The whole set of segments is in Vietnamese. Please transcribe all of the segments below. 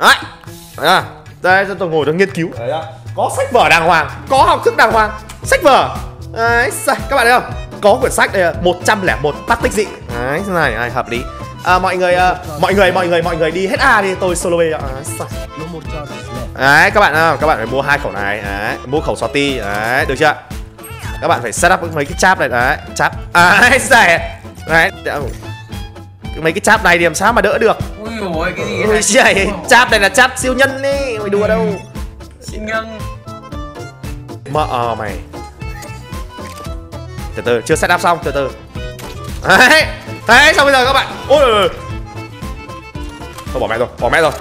Đấy. Đấy. Đây tôi ngồi đó nghiên cứu. Đấy. Có sách vở đàng hoàng, có học thức đàng hoàng. Sách vở. Đấy, các bạn thấy không? Có quyển sách đây 101 tác tích dị. Đấy, thế này, hợp lý. À, mọi người đi hết A đi, tôi solo B. Đấy, các bạn phải mua 2 khẩu này, đấy, mua khẩu Swati, đấy, được chưa? Các bạn phải set up mấy cái cháp này, đấy, cháp. Đấy, đấy. Mấy cái cháp này thì làm sao mà đỡ được? Ui dồi ôi, cái gì vậy? Trời, cháp này là cháp siêu nhân đi, mày đùa đâu. Siêu nhân. Mẹ mày. Từ từ, chưa set up xong, từ từ. Đấy. Đấy, xong bây giờ các bạn. Ôi. Thôi bỏ mẹ rồi.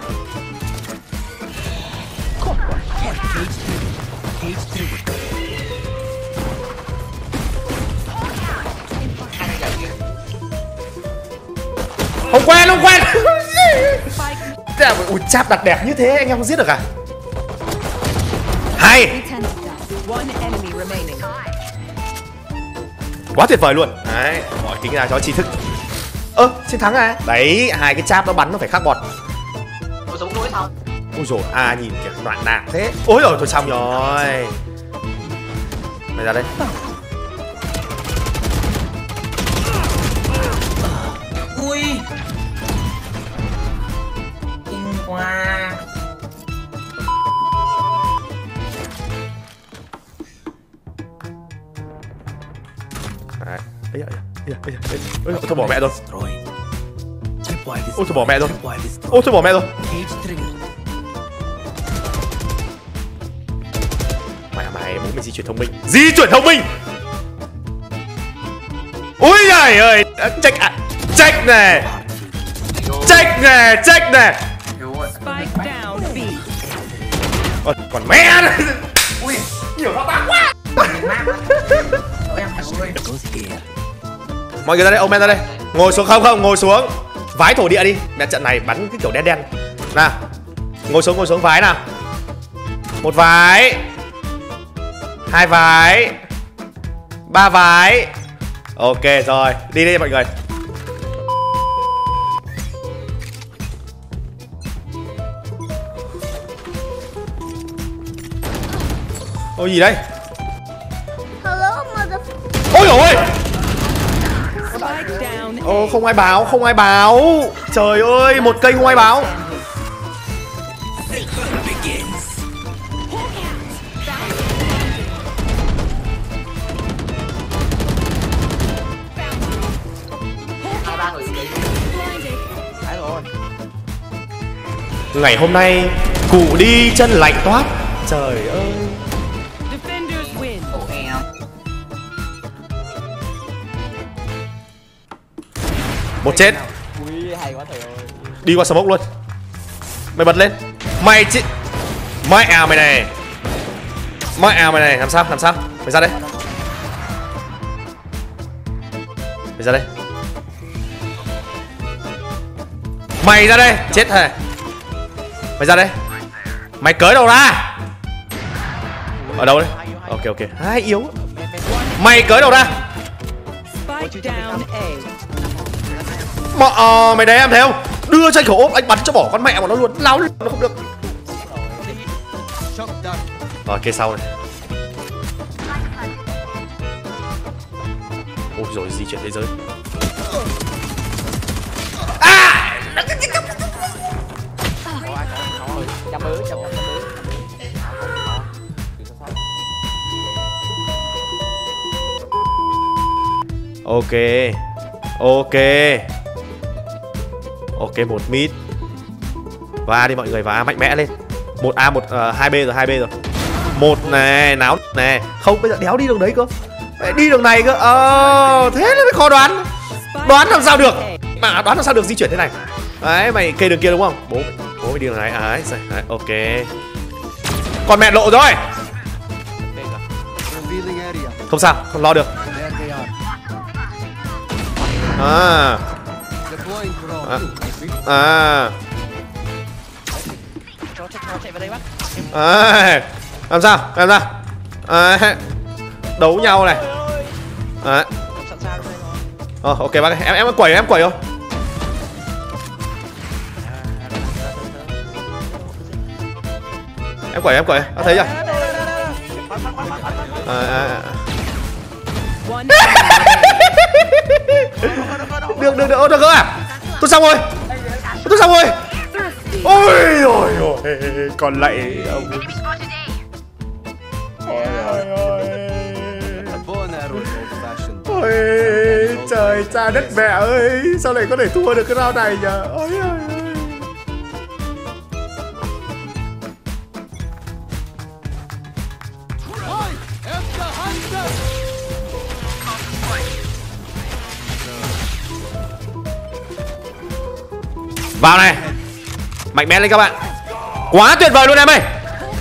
Không quen. Ui, cháp đặt đẹp như thế anh em không giết được à? Hay. Quá tuyệt vời luôn. Đấy, mọi tính ra cho tri thức. Chiến thắng à? Đấy, hai cái cháp nó bắn nó phải khác bọt. Nó giống lỗi sao? Ôi dồi, à nhìn kìa, loạn nạc thế. Ôi rồi, thôi xong rồi. Mày ra đây. Ui. Kinh quá. Ôi, thôi bỏ mẹ rồi. Ôi, thôi bỏ mẹ rồi. Mày muốn mình di chuyển thông minh. Ui giời ơi, check nè. Còn mẹ này. Ui, nhiều nó bạc quá. Mọi người ra đây, ông men ra đây. Ngồi xuống, không, ngồi xuống. Vái thổ địa đi. Mẹ trận này bắn cái kiểu đen. Nào. Ngồi xuống vái nào. Một vái. Hai vái. Ba vái. Ok rồi, đi đi mọi người. Ôi gì đây? Ôi dồi ôi. Không ai báo. Trời ơi, một kênh không ai báo. Ngày hôm nay cụ đi chân lạnh toát. Trời ơi. Một chết. Đi qua smoke luôn. Mày bật lên. Mày chị. Mày này. Làm sao? Mày ra đây. Mày ra đây. Chết thề. Mày ra đây. Mày cởi đầu ra. Ở đâu đấy? Ok. Hai yếu. Mày cởi đầu ra. Mày đấy em thấy không? Đưa cho anh khẩu ốp, anh bắn cho bỏ con mẹ mà nó luôn. Láo nó không được. Rồi kia sau này. Ôi rồi di chuyển thế giới. À! Ok, một mid. Và đi mọi người, và mạnh mẽ lên. Một A, một hai B rồi. Một này, náo này. Không, bây giờ đéo đi đường đấy cơ. Đi đường này cơ. Thế nó mới khó đoán. Đoán làm sao được di chuyển thế này. Đấy, mày kê đường kia đúng không? Bố mày đi đường này. Đấy, ok. Còn mẹ lộ rồi. Không sao, không lo được. Làm sao? Đấu nhau này. Ok bác ơi, em quẩy không? Em quẩy, đã thấy rồi. Được, được rồi à? Tôi xong rồi. Ôi ôi ôi, còn lại ông. Ôi ôi ôi. Ôi trời cha đất mẹ ơi, sao lại có thể thua được cái round này nhờ. Ôi ôi ôi. Vào này. Mạnh mẽ lên các bạn. Quá tuyệt vời luôn em ơi.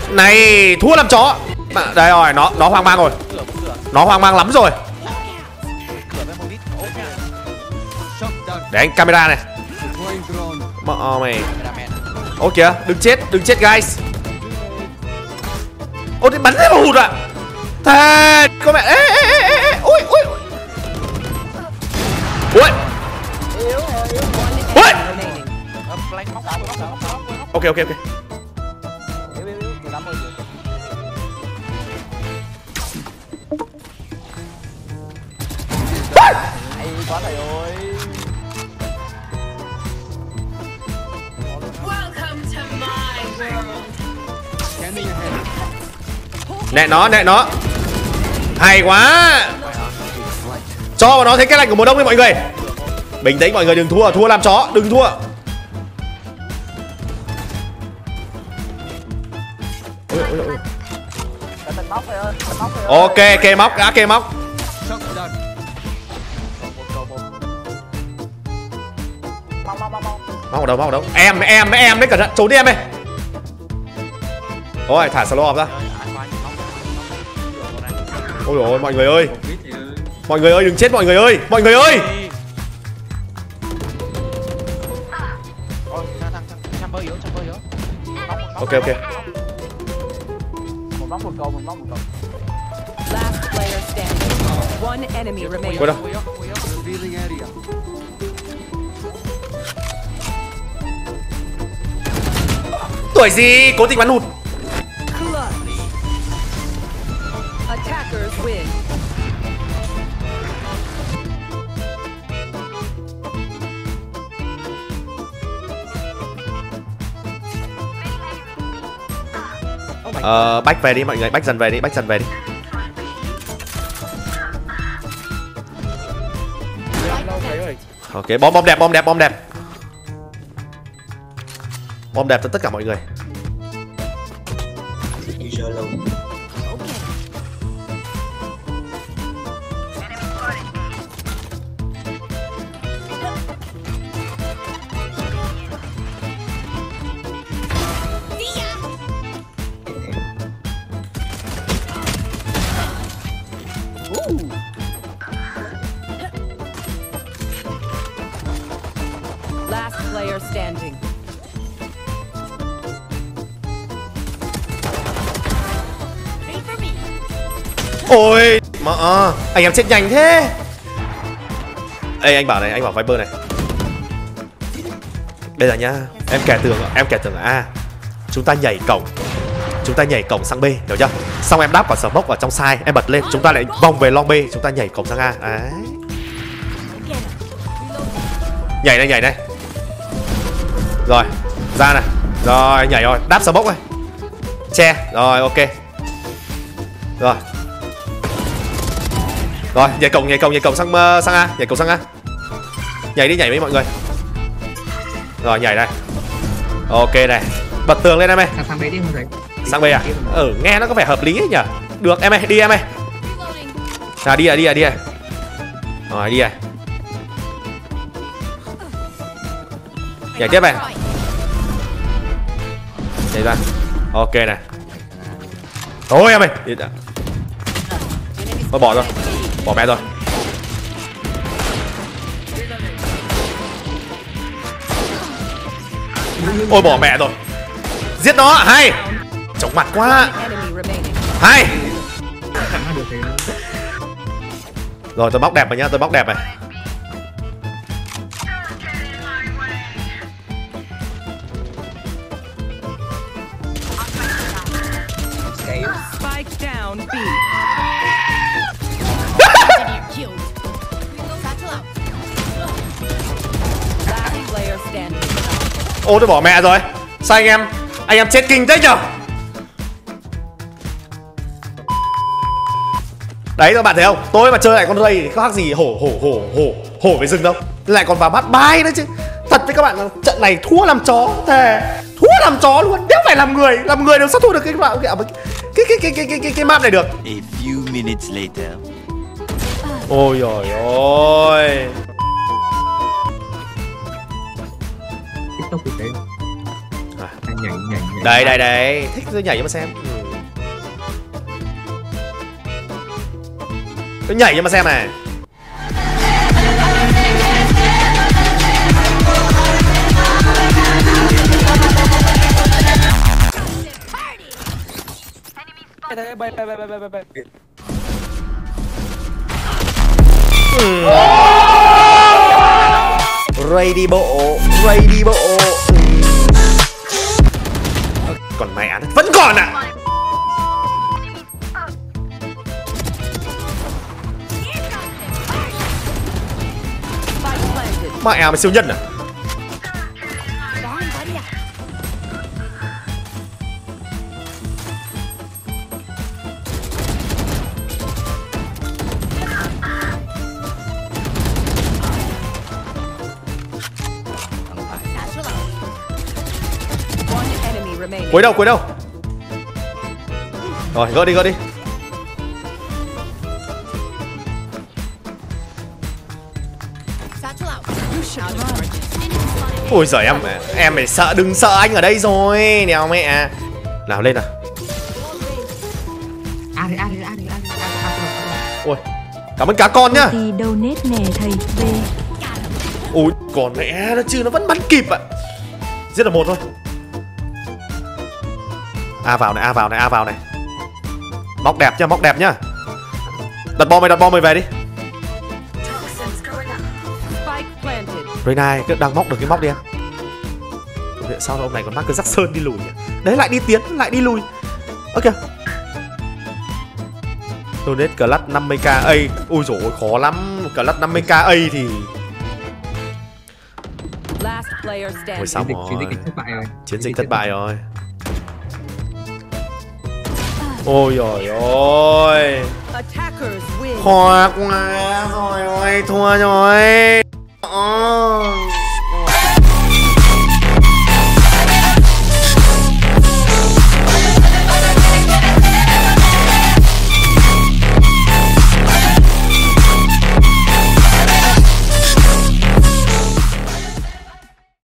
Này, thua làm chó. Đây rồi, nó hoang mang rồi. Nó hoang mang lắm rồi. Để anh camera này. Mẹ mày. Ô kìa, đừng chết guys. Ô thì bắn thế mà hụt ạ. Thề, có mẹ. Ê. Ui, ui. Ui. Ok. Hay quá thầy ơi. Nè nó. Hay quá. Cho vào nó thấy cái lạnh của mùa đông đi mọi người. Bình tĩnh mọi người, đừng thua, thua làm chó, đừng thua. Ok, kê móc, á kê móc. Móc ở đâu? Em đấy, cẩn thận, trốn đi em ơi. Ôi, thả slow ra. Ôi dồi ôi, mọi người ơi. Mọi người ơi, đừng chết mọi người ơi. Mọi người ơi. Ok. Một móc một cầu. Last player standing. One enemy remaining. Tuổi gì cố tình bắn hụt. Attackers win. Back về đi mọi người, back dần về đi. Ok, bom đẹp. Bom đẹp cho tất cả mọi người. Player standing. Ôi, mà anh em chết nhanh thế. Ê anh bảo này, anh bảo Viper này. Bây giờ nhá, em kẻ tường ở A. Chúng ta nhảy cổng sang B, hiểu chưa? Xong em đáp vào smoke vào trong side, em bật lên, chúng ta lại vòng về long B, chúng ta nhảy cổng sang A. Đấy. Nhảy này. Rồi, ra này. Rồi, nhảy rồi, đáp smoke này. Che, rồi, ok. Rồi, nhảy cổng sang A, Nhảy đi với mọi người. Rồi, nhảy này. Ok này. Bật tường lên em ơi. Sang B à? Ừ, nghe nó có vẻ hợp lý ấy nhỉ. Được em ơi, đi em ơi. Đi à. Rồi, đi à. Nhảy tiếp này. Nhảy ra. Ok này. Thôi em ơi. Thôi bỏ rồi. Bỏ mẹ rồi. Ôi bỏ mẹ rồi. Giết nó. Hay. Chóng mặt quá. Hay. Rồi tôi bóc đẹp rồi nhá. Round B. Ô, tôi bỏ mẹ rồi. Sao anh em chết kinh thế nhở? Đấy các bạn thấy không? Tôi mà chơi lại con Ray thì có khác gì hổ về rừng đâu. Lại còn vào bắt bay nữa chứ. Thật với các bạn là trận này thua làm chó, thề. Thua làm chó luôn. Nếu phải làm người đều sao thua được cái map cái map này được. A few minutes later. Ôi giời ơi. Đấy đấy đấy, thích tôi nhảy cho mà xem. Tôi nhảy cho mà xem này. Ray đi bộ, Ray đi bộ. Còn mẹ nó vẫn còn ạ. À. Mẹ mày siêu nhân à? Cuối đâu rồi, gỡ đi ôi giời, em phải sợ, đừng sợ anh ở đây rồi nèo mẹ nào lên nào. Ôi cảm ơn cá con nhá. Ôi còn mẹ nó chứ, nó vẫn bắn kịp ạ. Giết được một thôi. A vào này. Móc đẹp nhá. Đặt bom mày về đi. Reyna đang móc được cái móc đi em. Sao ông này còn mắc cái rắc sơn đi lùi nhỉ? Đấy lại đi tiến, lại đi lùi. Ok. Donate clutch 50k A. Ui dồi ôi khó lắm. Clutch 50k A thì ôi xong rồi. Chiến dịch thất bại rồi. Ôi giời ơi. Khó quá rồi, thua rồi.